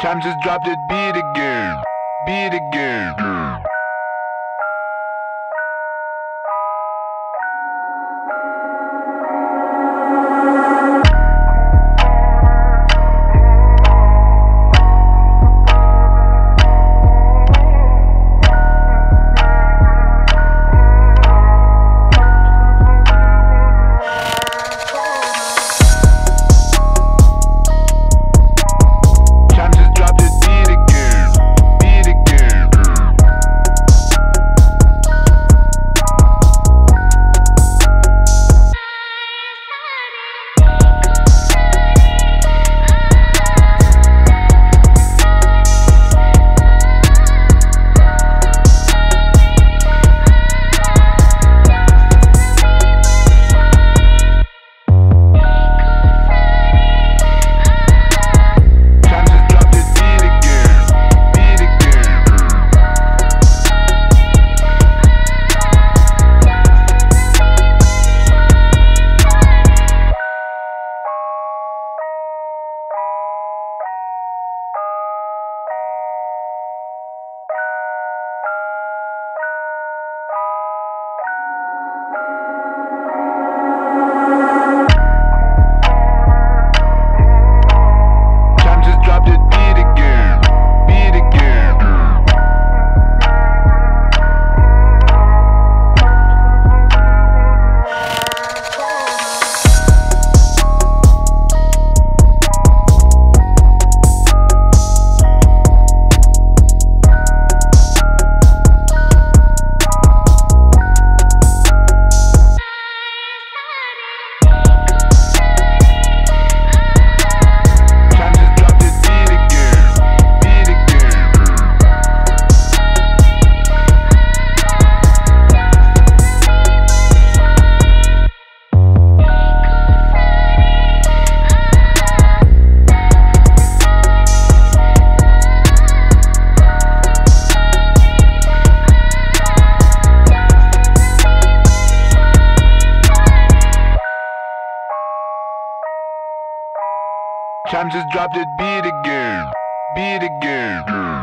Chimes just dropped that beat again. Chimes just dropped that beat again.